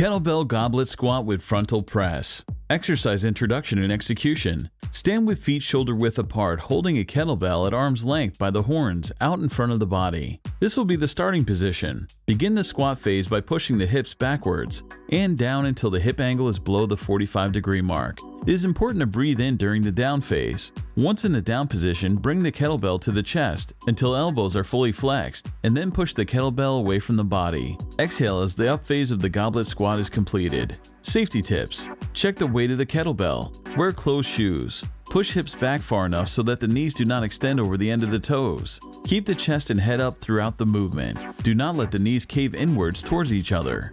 Kettlebell Goblet Squat with Frontal Press. Exercise introduction and execution. Stand with feet shoulder width apart, holding a kettlebell at arm's length by the horns out in front of the body. This will be the starting position. Begin the squat phase by pushing the hips backwards and down until the hip angle is below the 45-degree mark. It is important to breathe in during the down phase. Once in the down position, bring the kettlebell to the chest until elbows are fully flexed, and then push the kettlebell away from the body. Exhale as the up phase of the goblet squat is completed. Safety tips. Check the weight of the kettlebell. Wear closed shoes. Push hips back far enough so that the knees do not extend over the end of the toes. Keep the chest and head up throughout the movement. Do not let the knees cave inwards towards each other.